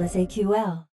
well as AQL.